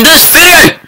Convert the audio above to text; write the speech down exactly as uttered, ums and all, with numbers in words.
understand